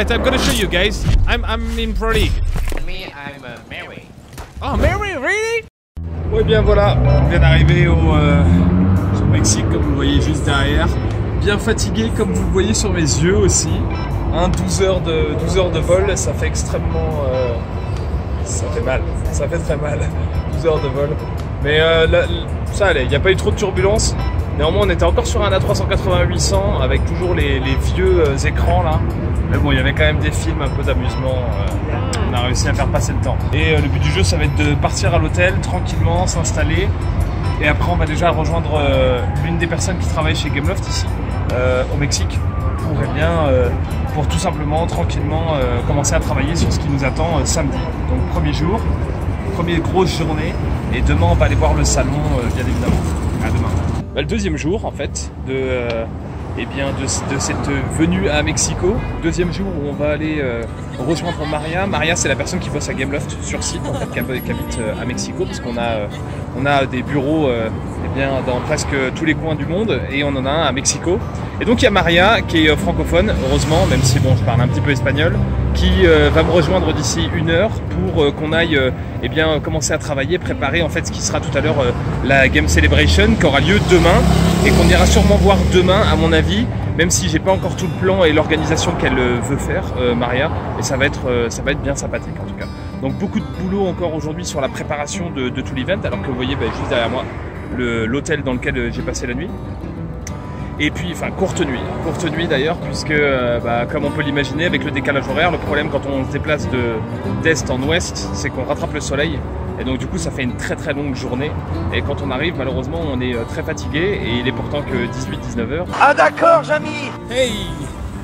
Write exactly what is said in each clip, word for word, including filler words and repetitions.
Alright, I'm gonna show you guys. I'm I'm in Pro League. Me, I'm uh, Méry. Oh, Méry, really? Oui, bien voilà, on vient d'arriver au, euh, au Mexique, comme vous le voyez juste derrière. Bien fatigué, comme vous le voyez sur mes yeux aussi. Hein, douze heures de, douze heures de vol, ça fait extrêmement... Euh, ça fait mal, ça fait très mal, douze heures de vol. Mais euh, là, ça allait, il n'y a pas eu trop de turbulences. Néanmoins, on était encore sur un A trois cent quatre-vingts huit cents avec toujours les, les vieux euh, écrans là. Mais bon, il y avait quand même des films, un peu d'amusement. Euh, on a réussi à faire passer le temps. Et euh, le but du jeu, ça va être de partir à l'hôtel tranquillement, s'installer. Et après, on va déjà rejoindre euh, l'une des personnes qui travaille chez Gameloft ici, euh, au Mexique, pour, eh bien, euh, pour tout simplement, tranquillement, euh, commencer à travailler sur ce qui nous attend euh, samedi. Donc, premier jour, première grosse journée. Et demain, on va aller voir le salon, euh, bien évidemment. À demain. Bah, le deuxième jour, en fait, de... Euh, Eh bien, de, de cette venue à Mexico. Deuxième jour où on va aller euh, rejoindre Maria. Maria, c'est la personne qui bosse à Gameloft sur site, en fait, qui habite euh, à Mexico, parce qu'on a, euh, on a des bureaux euh, eh bien, dans presque tous les coins du monde, et on en a un à Mexico. Et donc il y a Maria, qui est euh, francophone, heureusement, même si bon, je parle un petit peu espagnol, qui euh, va me rejoindre d'ici une heure pour euh, qu'on aille euh, eh bien, commencer à travailler, préparer en fait ce qui sera tout à l'heure euh, la Game Celebration, qui aura lieu demain, et qu'on ira sûrement voir demain, à mon avis, même si j'ai pas encore tout le plan et l'organisation qu'elle veut faire, euh, Maria, et ça va être euh, ça va être bien sympathique en tout cas. Donc beaucoup de boulot encore aujourd'hui sur la préparation de, de tout l'event, alors que vous voyez bah, juste derrière moi l'hôtel le, dans lequel j'ai passé la nuit. Et puis, enfin, courte nuit, courte nuit d'ailleurs, puisque euh, bah, comme on peut l'imaginer, avec le décalage horaire, le problème quand on se déplace d'est de, en ouest, c'est qu'on rattrape le soleil. Et donc du coup, ça fait une très très longue journée. Et quand on arrive, malheureusement, on est très fatigué et il est pourtant que dix-huit dix-neuf heures. Ah d'accord, Jamy. Hey,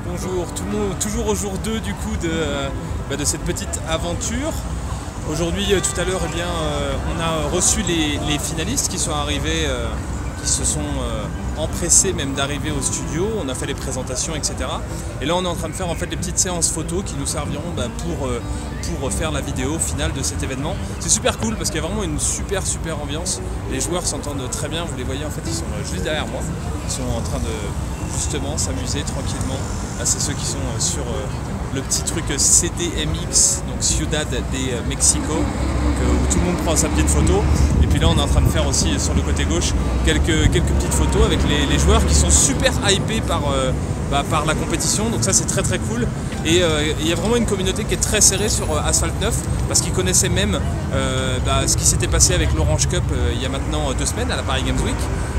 bonjour tout le monde, toujours au jour deux du coup de, euh, bah, de cette petite aventure. Aujourd'hui, euh, tout à l'heure, eh bien, euh, on a reçu les, les finalistes qui sont arrivés... Euh, qui se sont euh, empressés même d'arriver au studio, on a fait les présentations, et cetera. Et là on est en train de faire en fait les petites séances photos qui nous serviront bah, pour, euh, pour faire la vidéo finale de cet événement. C'est super cool parce qu'il y a vraiment une super super ambiance, les joueurs s'entendent très bien, vous les voyez en fait, ils sont juste derrière moi, ils sont en train de justement s'amuser tranquillement. Là c'est ceux qui sont euh, sur euh, le petit truc C D M X, donc Ciudad de Mexico, où tout le monde prend sa petite photo. Et puis là on est en train de faire aussi sur le côté gauche quelques, quelques petites photos avec les, les joueurs qui sont super hypés par, euh, bah, par la compétition, donc ça c'est très très cool. Et il euh, y a vraiment une communauté qui est très serrée sur euh, Asphalt neuf, parce qu'ils connaissaient même euh, bah, ce qui s'était passé avec l'Orange Cup euh, il y a maintenant deux semaines à la Paris Games Week.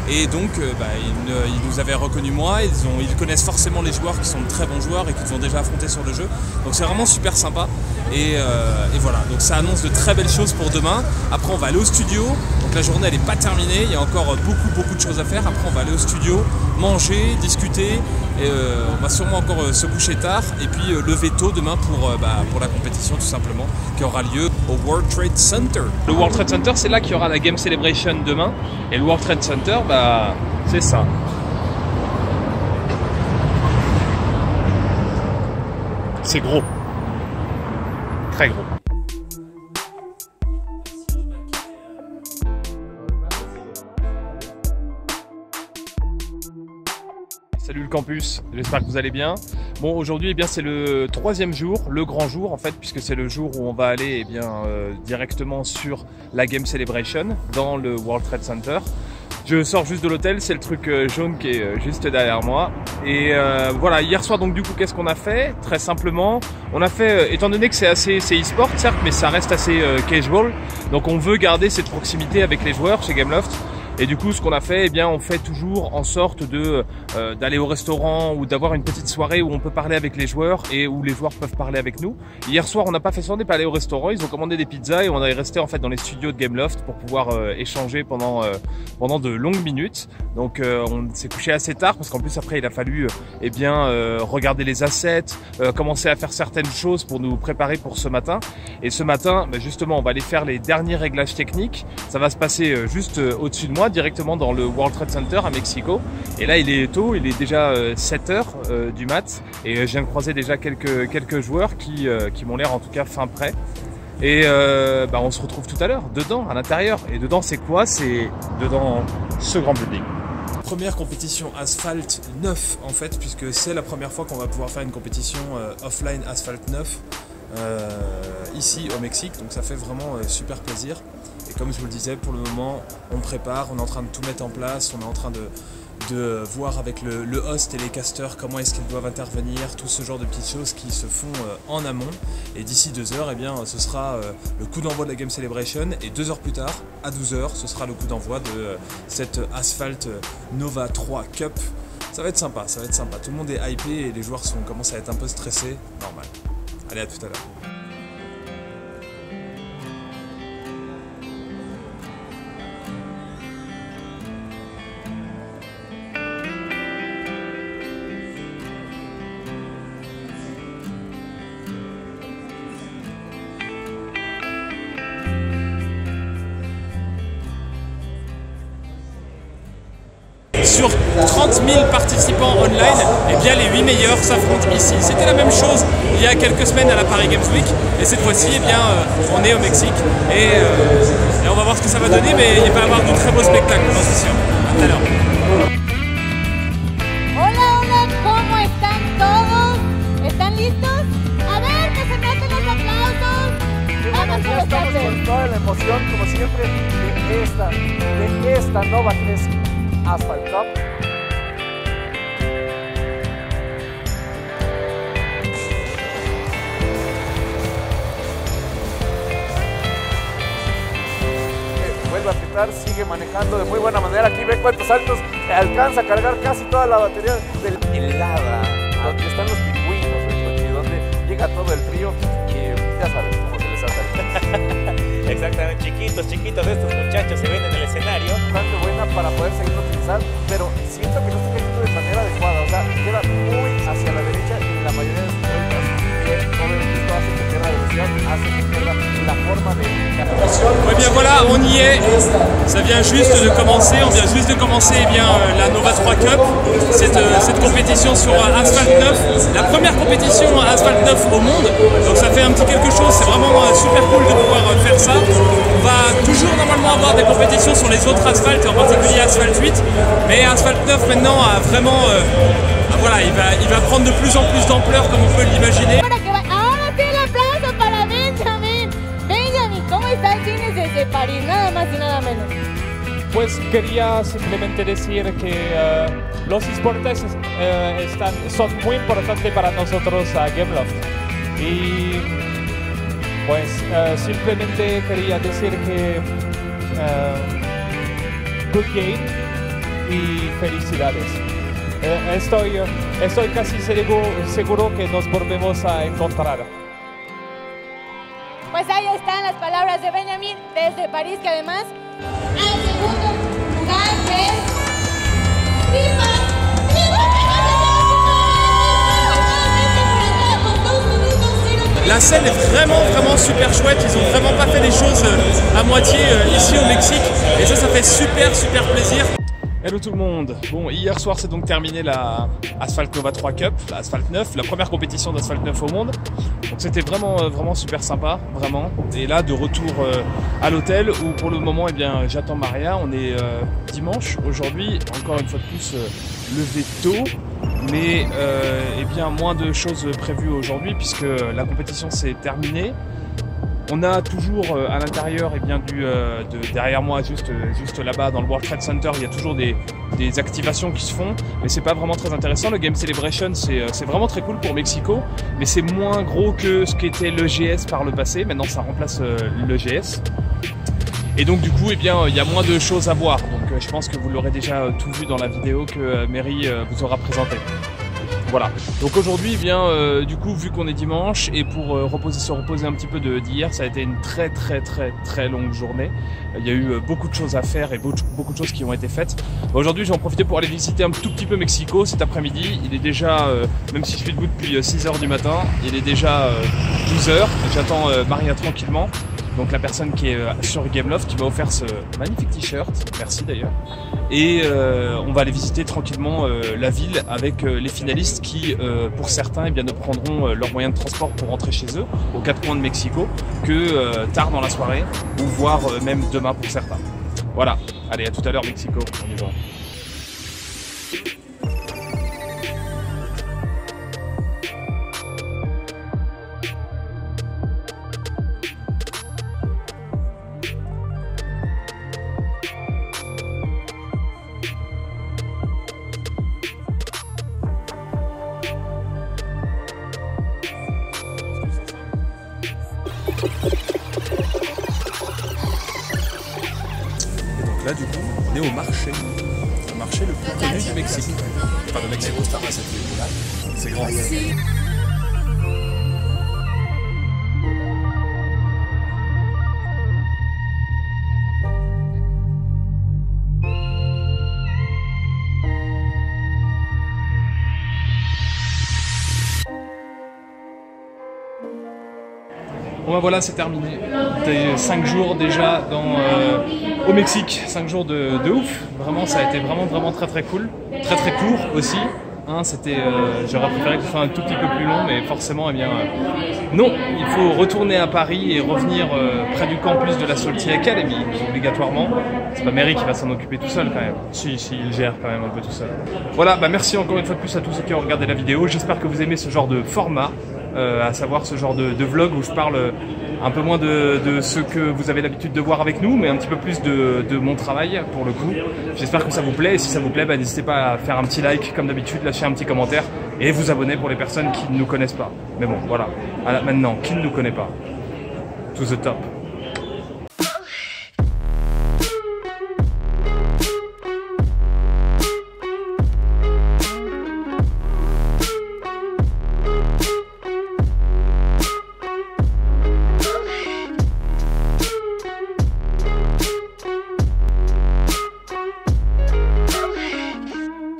Et donc euh, bah, ils, euh, ils nous avaient reconnu moi, ils, ont, ils connaissent forcément les joueurs qui sont de très bons joueurs et qu'ils ont déjà affronté sur le jeu. Donc c'est vraiment super sympa. Et, euh, et voilà, donc ça annonce de très belles choses pour demain. Après on va aller au studio, donc la journée elle n'est pas terminée, il y a encore beaucoup beaucoup de choses à faire. Après on va aller au studio, manger, discuter, et euh, on va sûrement encore euh, se coucher tard et puis euh, lever tôt demain pour, euh, bah, pour la compétition tout simplement qui aura lieu au World Trade Center. Le World Trade Center c'est là qu'il y aura la Game Celebration demain, et le World Trade Center bah c'est ça. C'est gros. Très gros. Salut le campus, j'espère que vous allez bien. Bon, aujourd'hui eh bien c'est le troisième jour, le grand jour en fait, puisque c'est le jour où on va aller eh bien, euh, directement sur la Game Celebration dans le World Trade Center. Je sors juste de l'hôtel, c'est le truc jaune qui est juste derrière moi. Et euh, voilà, hier soir donc du coup qu'est-ce qu'on a fait? Très simplement, on a fait, euh, étant donné que c'est assez e-sport certes, mais ça reste assez euh, casual, donc on veut garder cette proximité avec les joueurs chez Gameloft. Et du coup ce qu'on a fait, eh bien on fait toujours en sorte de euh, d'aller au restaurant ou d'avoir une petite soirée où on peut parler avec les joueurs et où les joueurs peuvent parler avec nous. Hier soir on n'a pas fait ça, on n'est pas allé au restaurant, ils ont commandé des pizzas et on est resté en fait dans les studios de Gameloft pour pouvoir euh, échanger pendant euh, pendant de longues minutes. Donc euh, on s'est couché assez tard parce qu'en plus après il a fallu euh, eh bien euh, regarder les assets, euh, commencer à faire certaines choses pour nous préparer pour ce matin. Et ce matin bah, justement on va aller faire les derniers réglages techniques. Ça va se passer euh, juste euh, au-dessus de moi, directement dans le World Trade Center à Mexico. Et là il est tôt, il est déjà euh, sept heures euh, du mat, et je viens de croiser déjà quelques, quelques joueurs qui, euh, qui m'ont l'air en tout cas fin prêts. Et euh, bah, on se retrouve tout à l'heure dedans, à l'intérieur. Et dedans c'est quoi? C'est dedans ce grand building. première compétition Asphalt neuf en fait, puisque c'est la première fois qu'on va pouvoir faire une compétition euh, offline Asphalt neuf euh, ici au Mexique, donc ça fait vraiment euh, super plaisir. Et comme je vous le disais, pour le moment on prépare, on est en train de tout mettre en place, on est en train de, de voir avec le, le host et les casteurs comment est-ce qu'ils doivent intervenir, tout ce genre de petites choses qui se font euh, en amont. Et d'ici deux heures, eh bien, ce sera euh, le coup d'envoi de la Game Celebration, et deux heures plus tard, à douze heures, ce sera le coup d'envoi de euh, cette Asphalt Nova trois Cup. Ça va être sympa, ça va être sympa. Tout le monde est hypé et les joueurs sont, commencent à être un peu stressés, normal. Allez, à tout à l'heure. Sur trente mille participants online, eh bien les huit meilleurs s'affrontent ici. C'était la même chose il y a quelques semaines à la Paris Games Week, et cette fois-ci, eh bien, euh, on est au Mexique et, euh, et on va voir ce que ça va donner, mais il va y avoir de très beaux spectacles, j'en suis sûr. À tout à l'heure. Hola, hola, ¿cómo están todos? ¿Están listos? A ver, que se meten los aplausos. Vamos a estamos con toda la emoción, como siempre, de esta, de esta Nova tres Asphalt Cup. Vuelve a pitar, sigue manejando de muy buena manera. Aquí ve cuántos saltos, alcanza a cargar casi toda la batería del helada, donde están los pingüinos, y donde llega todo el frío y ya sabes cómo se les hace. Exactamente, chiquitos, chiquitos de estos muchachos se ven en el escenario. Bastante buena para poder seguir utilizando, pero siento que no se ejecuta de manera adecuada, o sea, queda muy hacia la derecha y la mayoría de sus vueltas, obviamente esto hace que pierda la visión, hace que pierda la forma de captación. Muy bien, voilà, on y est. Ça vient juste de commencer, on vient juste de commencer eh bien, la Nova trois Cup, cette, cette compétition sur Asphalt neuf, la première compétition Asphalt neuf au monde, donc ça fait un petit quelque chose, c'est vraiment super cool de pouvoir faire ça. On va toujours normalement avoir des compétitions sur les autres asphaltes, en particulier Asphalt huit, mais Asphalt neuf maintenant a vraiment, euh, ah, voilà, il va, il va prendre de plus en plus d'ampleur comme on peut l'imaginer. De París, nada más y nada menos. Pues quería simplemente decir que uh, los esportes uh, están, son muy importantes para nosotros a Gameloft, y pues uh, simplemente quería decir que uh, good game y felicidades. Uh, estoy, estoy casi seguro, seguro que nos volvemos a encontrar. Pues ahí están las palabras de Benjamín desde París, que además al segundo lugar es ¡Viva! La scène est vraiment vraiment super chouette, ils ont vraiment pas fait les choses à moitié ici au Mexique, et ça ça fait super super plaisir. Hello tout le monde. Bon, hier soir c'est donc terminé la Asphalt Nova trois Cup, la Asphalt neuf, la première compétition d'Asphalt neuf au monde. Donc c'était vraiment vraiment super sympa, vraiment. Et là de retour à l'hôtel où pour le moment eh bien j'attends Maria. On est euh, dimanche aujourd'hui, encore une fois de plus euh, levé tôt, mais euh, eh bien moins de choses prévues aujourd'hui puisque la compétition s'est terminée. On a toujours à l'intérieur, et eh bien du, euh, de, derrière moi, juste, juste là-bas dans le World Trade Center, il y a toujours des, des activations qui se font, mais c'est pas vraiment très intéressant. Le Game Celebration, c'est vraiment très cool pour Mexico, mais c'est moins gros que ce qu'était l'E G S par le passé. Maintenant, ça remplace euh, l'E G S. Et donc du coup, eh bien, il y a moins de choses à voir. Donc euh, je pense que vous l'aurez déjà euh, tout vu dans la vidéo que euh, Méry euh, vous aura présentée. Voilà, donc aujourd'hui, eh bien, euh, du coup, vu qu'on est dimanche, et pour euh, reposer, se reposer un petit peu d'hier, ça a été une très très très très longue journée. Il euh, y a eu euh, beaucoup de choses à faire et beaucoup, beaucoup de choses qui ont été faites. Aujourd'hui, j'en profite pour aller visiter un tout petit peu Mexico cet après-midi. Il est déjà, euh, même si je suis debout depuis euh, six heures du matin, il est déjà euh, douze heures. J'attends euh, Maria tranquillement, donc la personne qui est euh, sur Gameloft, qui m'a offert ce magnifique t-shirt, merci d'ailleurs. Et euh, on va aller visiter tranquillement euh, la ville avec euh, les finalistes qui, euh, pour certains, eh bien, ne prendront euh, leurs moyens de transport pour rentrer chez eux, aux quatre coins de Mexico, que euh, tard dans la soirée, ou voire euh, même demain pour certains. Voilà, allez, à tout à l'heure Mexico, on y va. Là, du coup, on est au marché. Le marché le plus connu du Mexique. Enfin, le Mexique, c'est grand. Bon ben voilà, c'est terminé. cinq jours déjà dans, euh, au Mexique, cinq jours de, de ouf. Vraiment, ça a été vraiment vraiment très très cool. Très très court aussi. Hein, c'était, euh, j'aurais préféré que ce soit un tout petit peu plus long, mais forcément, eh bien, euh, non, il faut retourner à Paris et revenir euh, près du campus de la Salty Academy, obligatoirement. C'est pas Méry qui va s'en occuper tout seul quand même. Si, si, il gère quand même un peu tout seul. Voilà, bah merci encore une fois de plus à tous ceux qui ont regardé la vidéo. J'espère que vous aimez ce genre de format. Euh, à savoir ce genre de, de vlog où je parle un peu moins de, de ce que vous avez l'habitude de voir avec nous, mais un petit peu plus de, de mon travail pour le coup. J'espère que ça vous plaît, et si ça vous plaît, bah, n'hésitez pas à faire un petit like comme d'habitude, lâcher un petit commentaire et vous abonner pour les personnes qui ne nous connaissent pas. Mais bon, voilà, à la, maintenant, qui ne nous connaît pas, to the top.